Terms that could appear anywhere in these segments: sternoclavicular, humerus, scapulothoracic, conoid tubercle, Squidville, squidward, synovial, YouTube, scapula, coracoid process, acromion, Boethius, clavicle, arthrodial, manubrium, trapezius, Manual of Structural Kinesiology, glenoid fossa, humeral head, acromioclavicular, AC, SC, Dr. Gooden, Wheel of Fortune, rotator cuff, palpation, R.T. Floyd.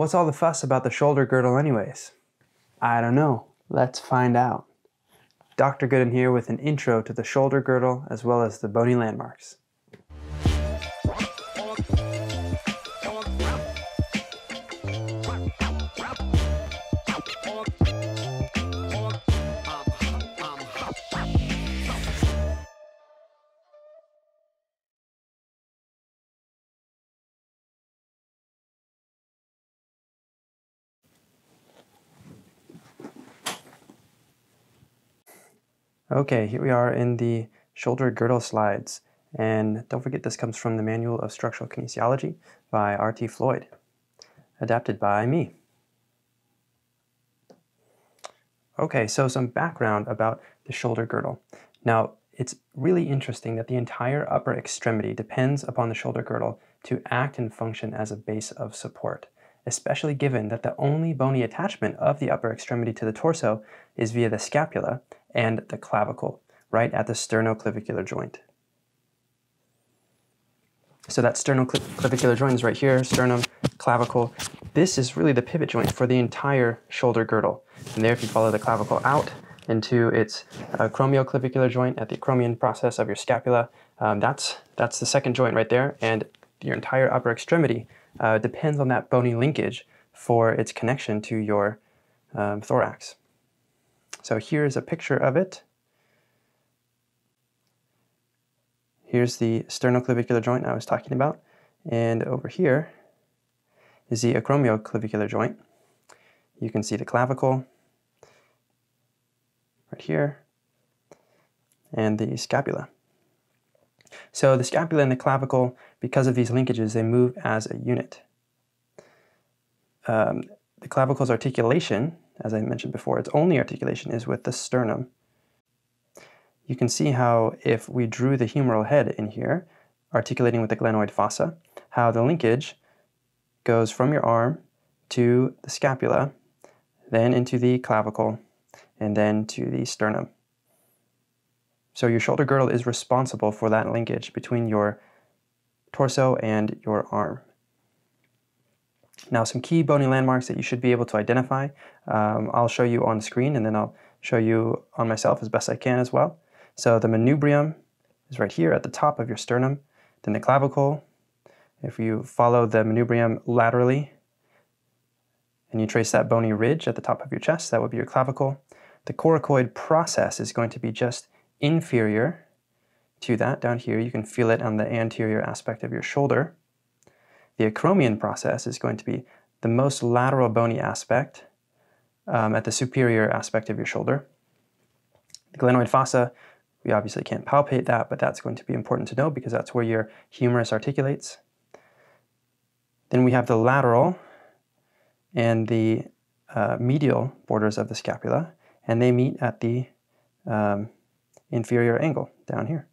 What's all the fuss about the shoulder girdle anyways? I don't know. Let's find out. Dr. Gooden here with an intro to the shoulder girdle as well as the bony landmarks. Okay, here we are in the shoulder girdle slides, and don't forget this comes from the Manual of Structural Kinesiology by R.T. Floyd, adapted by me. Okay, so some background about the shoulder girdle. Now, it's really interesting that the entire upper extremity depends upon the shoulder girdle to act and function as a base of support, especially given that the only bony attachment of the upper extremity to the torso is via the scapula and the clavicle, right at the sternoclavicular joint. So that sternoclavicular joint is right here, sternum, clavicle. This is really the pivot joint for the entire shoulder girdle. And there, if you follow the clavicle out into its acromioclavicular joint at the acromion process of your scapula, that's the second joint right there, and your entire upper extremity depends on that bony linkage for its connection to your thorax. So here's a picture of it. Here's the sternoclavicular joint I was talking about, and over here is the acromioclavicular joint. You can see the clavicle right here and the scapula. So the scapula and the clavicle, because of these linkages, they move as a unit. The clavicle's articulation, as I mentioned before, its only articulation is with the sternum. You can see how if we drew the humeral head in here, articulating with the glenoid fossa, how the linkage goes from your arm to the scapula, then into the clavicle, and then to the sternum. So your shoulder girdle is responsible for that linkage between your torso and your arm. Now, some key bony landmarks that you should be able to identify, I'll show you on screen, and then I'll show you on myself as best I can as well. So the manubrium is right here at the top of your sternum, then the clavicle. If you follow the manubrium laterally and you trace that bony ridge at the top of your chest, that would be your clavicle. The coracoid process is going to be just inferior to that down here. You can feel it on the anterior aspect of your shoulder. The acromion process is going to be the most lateral bony aspect at the superior aspect of your shoulder. The glenoid fossa, we obviously can't palpate that, but that's going to be important to know because that's where your humerus articulates. Then we have the lateral and the medial borders of the scapula, and they meet at the inferior angle down here.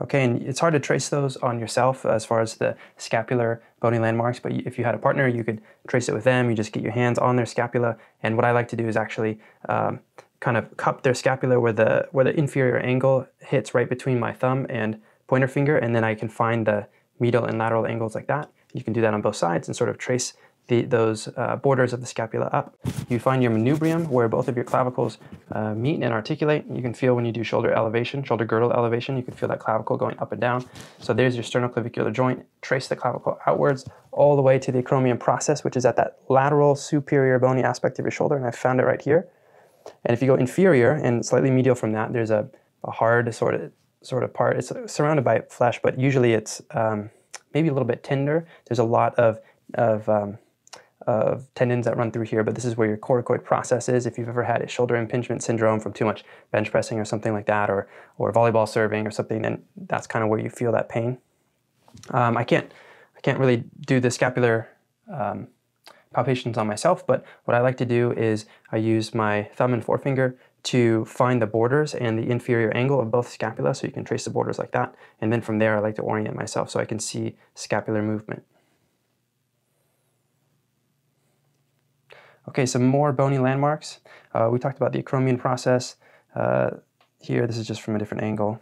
Okay, and it's hard to trace those on yourself as far as the scapular bony landmarks, but if you had a partner, you could trace it with them. You just get your hands on their scapula, and what I like to do is actually kind of cup their scapula where the inferior angle hits right between my thumb and pointer finger, and then I can find the medial and lateral angles like that. You can do that on both sides and sort of trace those borders of the scapula up. You find your manubrium where both of your clavicles meet and articulate. You can feel when you do shoulder elevation, shoulder girdle elevation, you can feel that clavicle going up and down. So there's your sternoclavicular joint. Trace the clavicle outwards all the way to the acromion process, which is at that lateral superior bony aspect of your shoulder, and I found it right here. And if you go inferior and slightly medial from that, there's a hard sort of part. It's surrounded by flesh, but usually it's maybe a little bit tender. There's a lot of tendons that run through here, but this is where your coracoid process is. If you've ever had a shoulder impingement syndrome from too much bench pressing or something like that, or volleyball serving or something, then that's kind of where you feel that pain. I can't really do the scapular palpations on myself, but what I like to do is I use my thumb and forefinger to find the borders and the inferior angle of both scapula, so you can trace the borders like that, and then from there I like to orient myself so I can see scapular movement. Okay, some more bony landmarks. We talked about the acromion process. Here, this is just from a different angle.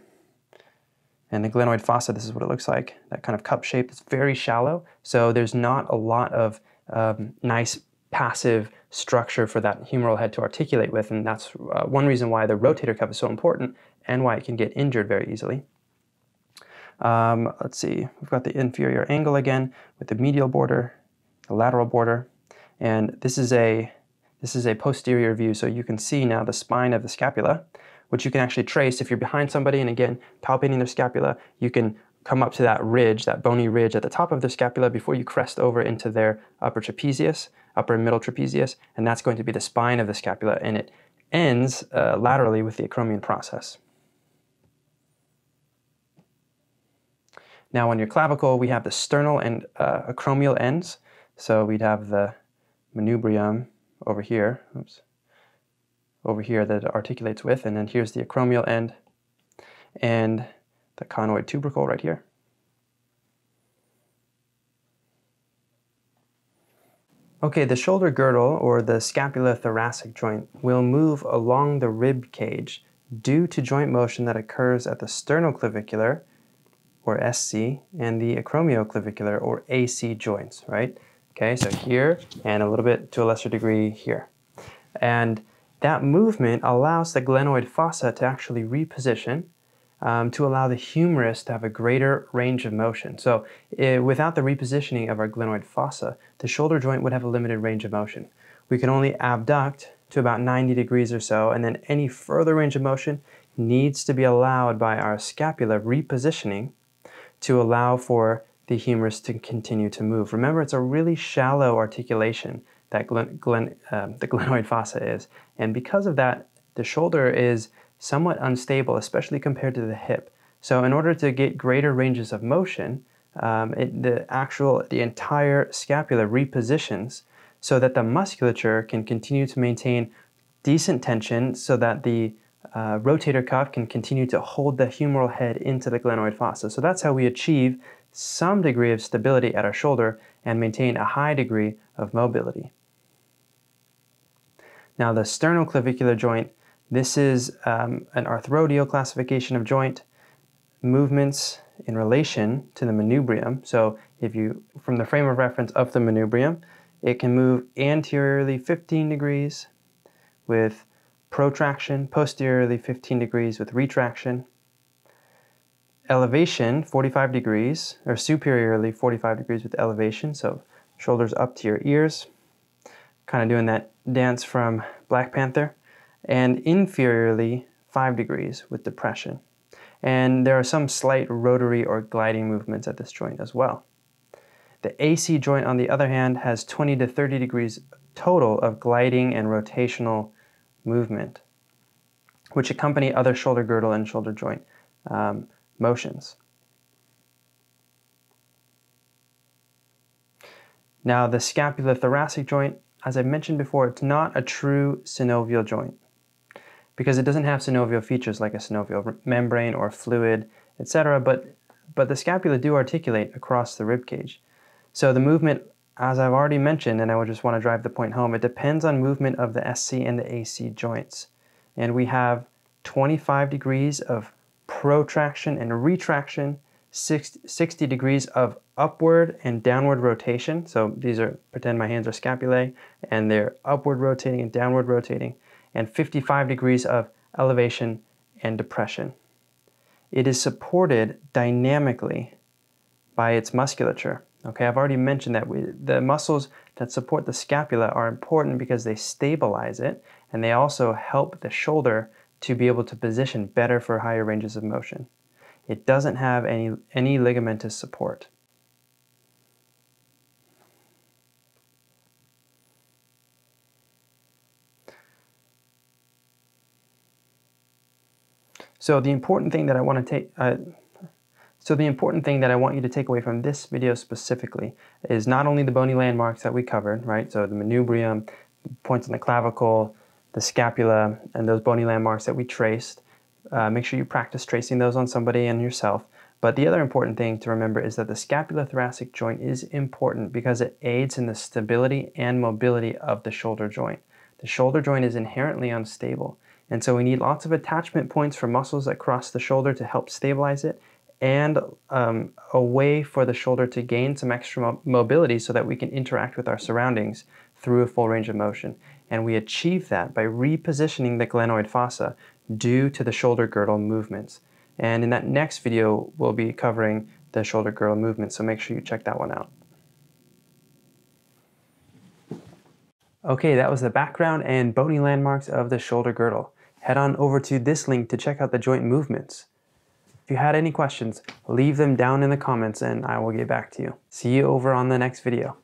And the glenoid fossa, this is what it looks like, that kind of cup shape. It's very shallow, so there's not a lot of nice passive structure for that humeral head to articulate with, and that's one reason why the rotator cuff is so important and why it can get injured very easily. Let's see, we've got the inferior angle again with the medial border, the lateral border, and this is a posterior view, so you can see now the spine of the scapula, which you can actually trace if you're behind somebody, and again, palpating their scapula, you can come up to that ridge, that bony ridge at the top of their scapula before you crest over into their upper trapezius, upper and middle trapezius, and that's going to be the spine of the scapula, and it ends laterally with the acromion process. Now on your clavicle, we have the sternal and acromial ends, so we'd have the manubrium over here, oops, over here that it articulates with, and then here's the acromial end, and the conoid tubercle right here. Okay, the shoulder girdle or the scapulothoracic joint will move along the rib cage due to joint motion that occurs at the sternoclavicular or SC and the acromioclavicular or AC joints, right? Okay, so here and a little bit to a lesser degree here. And that movement allows the glenoid fossa to actually reposition to allow the humerus to have a greater range of motion. So without the repositioning of our glenoid fossa, the shoulder joint would have a limited range of motion. We can only abduct to about 90 degrees or so, and then any further range of motion needs to be allowed by our scapula repositioning to allow for the humerus to continue to move. Remember, it's a really shallow articulation that the glenoid fossa is, and because of that, the shoulder is somewhat unstable, especially compared to the hip. So in order to get greater ranges of motion, the entire scapula repositions so that the musculature can continue to maintain decent tension so that the rotator cuff can continue to hold the humeral head into the glenoid fossa. So that's how we achieve some degree of stability at our shoulder and maintain a high degree of mobility. Now the sternoclavicular joint, this is an arthrodial classification of joint movements in relation to the manubrium. So if you, from the frame of reference of the manubrium, it can move anteriorly 15 degrees with protraction, posteriorly 15 degrees with retraction, elevation 45 degrees, or superiorly 45 degrees with elevation, so shoulders up to your ears, kind of doing that dance from Black Panther, and inferiorly 5 degrees with depression. And there are some slight rotary or gliding movements at this joint as well. The AC joint, on the other hand, has 20 to 30 degrees total of gliding and rotational movement, which accompany other shoulder girdle and shoulder joint motions. Now the scapulothoracic joint, as I mentioned before, it's not a true synovial joint, because it doesn't have synovial features like a synovial membrane or fluid, etc. But the scapula do articulate across the rib cage. So the movement, as I've already mentioned, and I would just want to drive the point home, it depends on movement of the SC and the AC joints. And we have 25 degrees of protraction and retraction, 60 degrees of upward and downward rotation. So these are, pretend my hands are scapulae, and they're upward rotating and downward rotating, and 55 degrees of elevation and depression. It is supported dynamically by its musculature. Okay, I've already mentioned that the muscles that support the scapula are important because they stabilize it, and they also help the shoulder to be able to position better for higher ranges of motion. It doesn't have any ligamentous support. So the important thing that I want to take, away from this video specifically is not only the bony landmarks that we covered, right? So the manubrium, points on the clavicle, the scapula, and those bony landmarks that we traced. Make sure you practice tracing those on somebody and yourself. But the other important thing to remember is that the scapulothoracic joint is important because it aids in the stability and mobility of the shoulder joint. The shoulder joint is inherently unstable, and so we need lots of attachment points for muscles that cross the shoulder to help stabilize it and a way for the shoulder to gain some extra mobility so that we can interact with our surroundings through a full range of motion. And we achieve that by repositioning the glenoid fossa due to the shoulder girdle movements. And in that next video, we'll be covering the shoulder girdle movement, so make sure you check that one out. Okay, that was the background and bony landmarks of the shoulder girdle. Head on over to this link to check out the joint movements. If you had any questions, leave them down in the comments and I will get back to you. See you over on the next video.